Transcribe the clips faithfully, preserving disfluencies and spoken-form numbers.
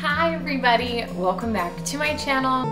Hi everybody, welcome back to my channel.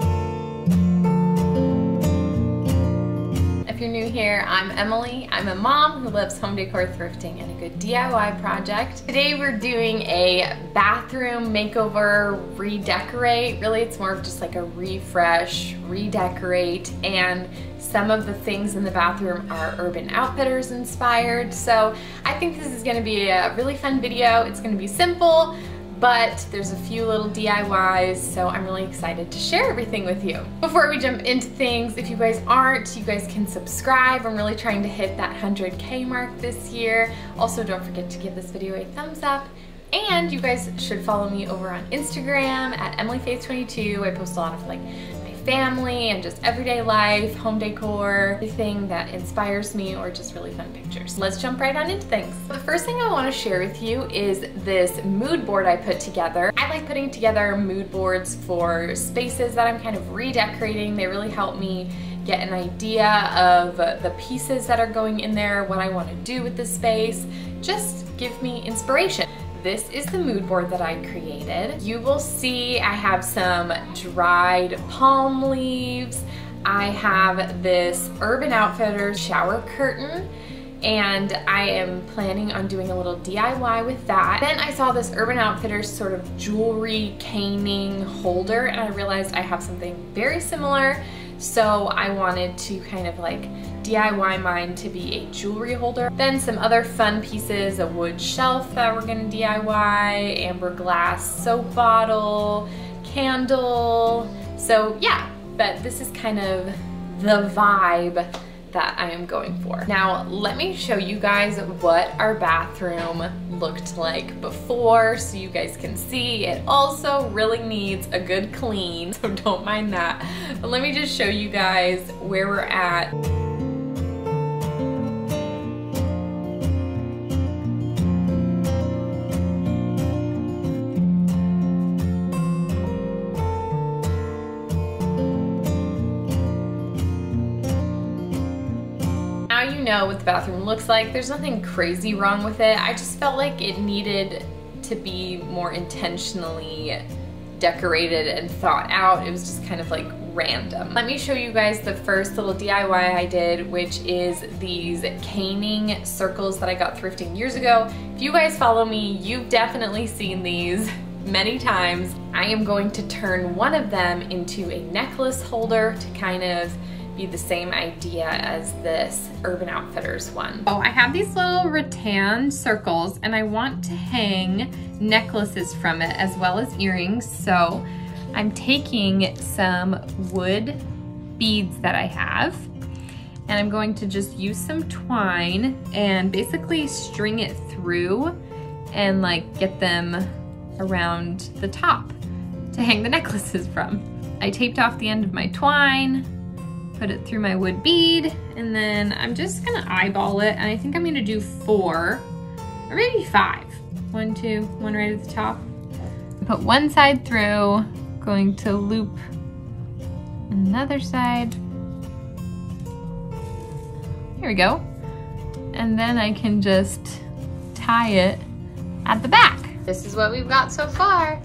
If you're new here, I'm Emily. I'm a mom who loves home decor, thrifting, and a good D I Y project. Today we're doing a bathroom makeover, redecorate. Really, it's more of just like a refresh, redecorate, and some of the things in the bathroom are Urban Outfitters inspired. So I think this is gonna be a really fun video. It's gonna be simple, but there's a few little D I Ys, so I'm really excited to share everything with you. Before we jump into things, if you guys aren't, you guys can subscribe. I'm really trying to hit that one hundred K mark this year. Also, don't forget to give this video a thumbs up, and you guys should follow me over on Instagram at emily faith twenty-two. I post a lot of like my family and just everyday life, home decor, everything that inspires me, or just really fun pictures. Let's jump right on into things. The first thing I want to share with you is this mood board I put together. I like putting together mood boards for spaces that I'm kind of redecorating. They really help me get an idea of the pieces that are going in there, what I want to do with the space, just give me inspiration. This is the mood board that I created. You will see I have some dried palm leaves. I have this Urban Outfitters shower curtain, and I am planning on doing a little D I Y with that. Then I saw this Urban Outfitters sort of jewelry caning holder, and I realized I have something very similar. So I wanted to kind of like D I Y mine to be a jewelry holder. Then some other fun pieces, a wood shelf that we're gonna D I Y, amber glass soap bottle, candle. So yeah, but this is kind of the vibe that I am going for. Now, let me show you guys what our bathroom looked like before so you guys can see. It also really needs a good clean, so don't mind that. But let me just show you guys where we're at. You know what the bathroom looks like. There's nothing crazy wrong with it. I just felt like it needed to be more intentionally decorated and thought out. It was just kind of like random. Let me show you guys the first little D I Y I did, which is these caning circles that I got thrifting years ago. If you guys follow me, you've definitely seen these many times. I am going to turn one of them into a necklace holder to kind of be the same idea as this Urban Outfitters one. Oh, I have these little rattan circles, and I want to hang necklaces from it as well as earrings. So I'm taking some wood beads that I have, and I'm going to just use some twine and basically string it through and like get them around the top to hang the necklaces from. I taped off the end of my twine, put it through my wood bead, and then I'm just gonna eyeball it, and I think I'm gonna do four, or maybe five. One, two, one right at the top. Put one side through, going to loop another side. Here we go. And then I can just tie it at the back. This is what we've got so far.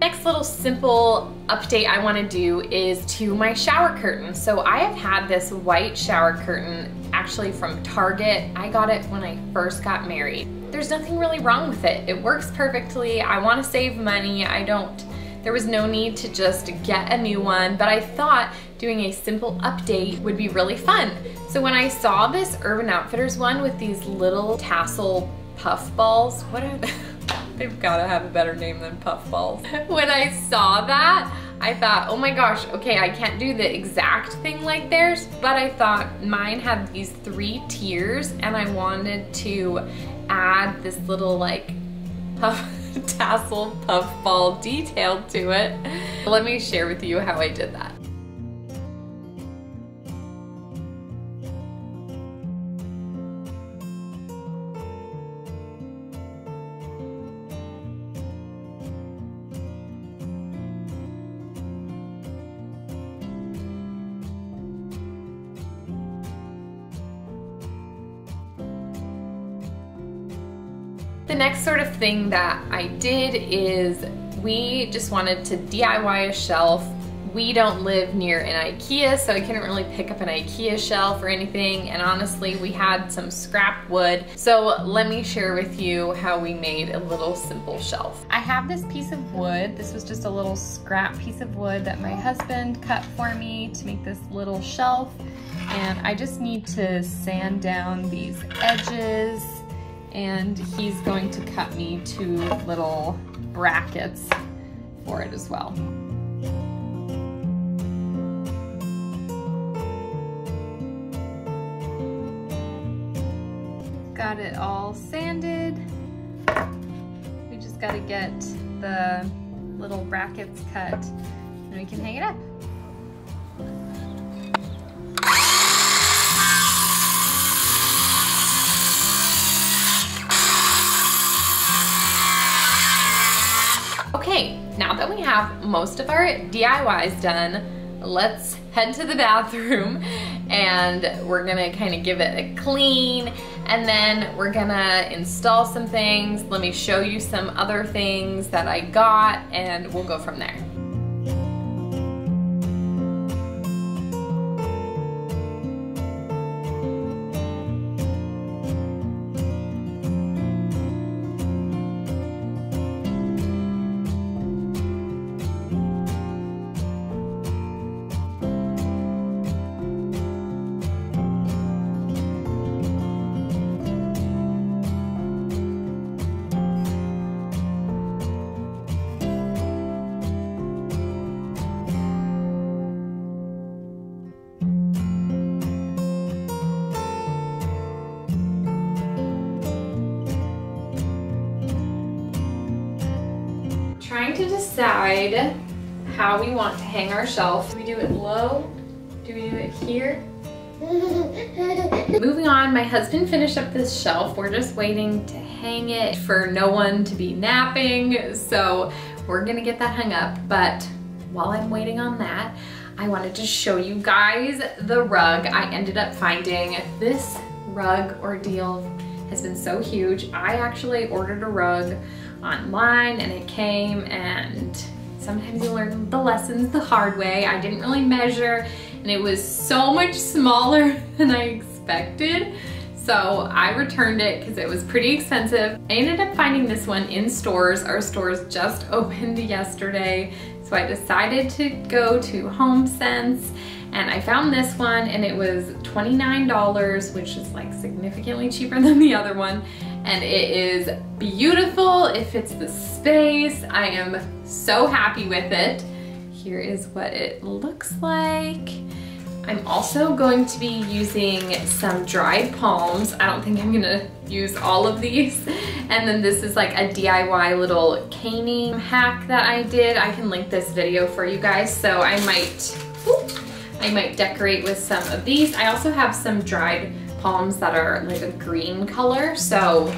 Next little simple update I want to do is to my shower curtain. So I have had this white shower curtain actually from Target. I got it when I first got married. There's nothing really wrong with it. It works perfectly. I want to save money. I don't, there was no need to just get a new one, but I thought doing a simple update would be really fun. So when I saw this Urban Outfitters one with these little tassel puff balls, what are they? They've got to have a better name than puffballs. When I saw that, I thought, oh my gosh, okay, I can't do the exact thing like theirs, but I thought mine had these three tiers, and I wanted to add this little like puff tassel puffball detail to it. Let me share with you how I did that. The next sort of thing that I did is we just wanted to D I Y a shelf. We don't live near an IKEA, so I couldn't really pick up an IKEA shelf or anything, and honestly we had some scrap wood, so let me share with you how we made a little simple shelf. I have this piece of wood. This was just a little scrap piece of wood that my husband cut for me to make this little shelf, and I just need to sand down these edges, and he's going to cut me two little brackets for it as well. Got it all sanded. We just got to get the little brackets cut and we can hang it up. Okay, now that we have most of our D I Ys done, let's head to the bathroom and we're gonna kind of give it a clean, and then we're gonna install some things. Let me show you some other things that I got and we'll go from there. Trying to decide how we want to hang our shelf. Do we do it low? Do we do it here? Moving on, my husband finished up this shelf. We're just waiting to hang it for no one to be napping, so we're gonna get that hung up. But while I'm waiting on that, I wanted to show you guys the rug I ended up finding. This rug ordeal has been so huge. I actually ordered a rug online and it came, and sometimes you learn the lessons the hard way. I didn't really measure and it was so much smaller than I expected, so I returned it because it was pretty expensive. I ended up finding this one in stores. Our stores just opened yesterday, so I decided to go to HomeSense, and I found this one and it was twenty-nine dollars, which is like significantly cheaper than the other one. And it is beautiful. It fits the space. I am so happy with it. Here is what it looks like. I'm also going to be using some dried palms. I don't think I'm gonna use all of these. And then this is like a D I Y little caning hack that I did. I can link this video for you guys. So I might, whoop, I might decorate with some of these. I also have some dried palms that are like a green color, so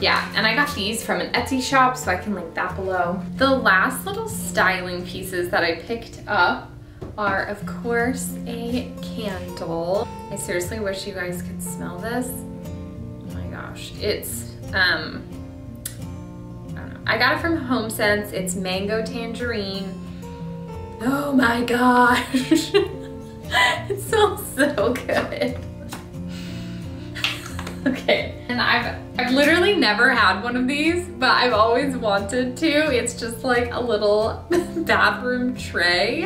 yeah. And I got these from an Etsy shop, so I can link that below. The last little styling pieces that I picked up are, of course, a candle. I seriously wish you guys could smell this. Oh my gosh, it's um I don't know. I got it from HomeSense. It's mango tangerine. Oh my gosh. It smells so good. Okay, and I've, I've literally never had one of these, but I've always wanted to. It's just like a little bathroom tray,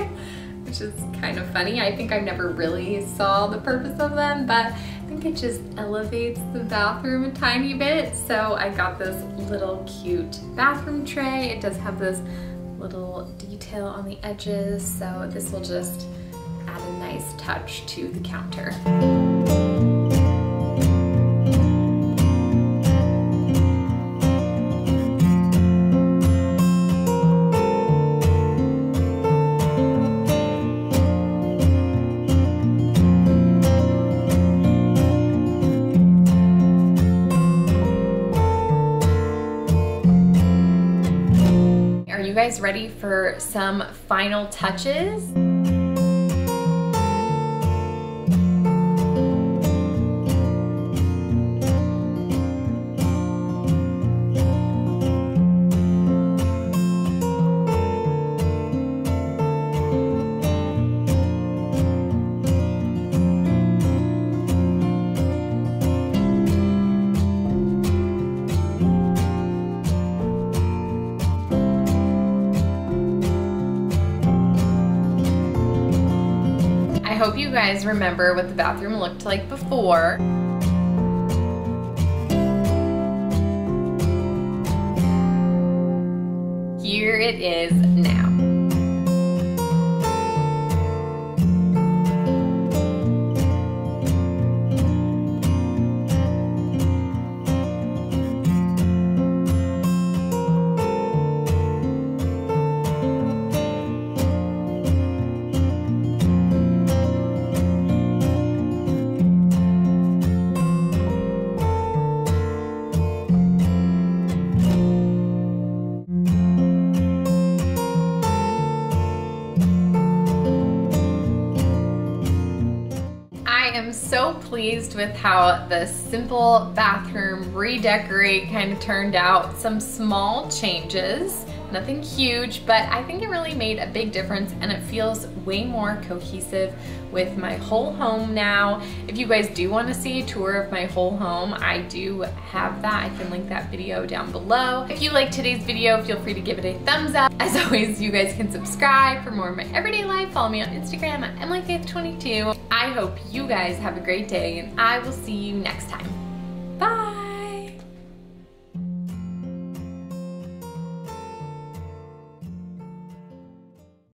which is kind of funny. I think I never really saw the purpose of them, but I think it just elevates the bathroom a tiny bit. So I got this little cute bathroom tray. It does have this little detail on the edges, so this will just add a nice touch to the counter. Guys, ready for some final touches? hope you guys remember what the bathroom looked like before. Here it is now. I'm so pleased with how the simple bathroom redecorate kind of turned out. Some small changes, nothing huge, but I think it really made a big difference and it feels way more cohesive with my whole home now. If you guys do want to see a tour of my whole home, I do have that. I can link that video down below. If you liked today's video, feel free to give it a thumbs up. As always, you guys can subscribe for more of my everyday life. Follow me on Instagram at emily faith twenty-two. I hope you guys have a great day and I will see you next time. Bye!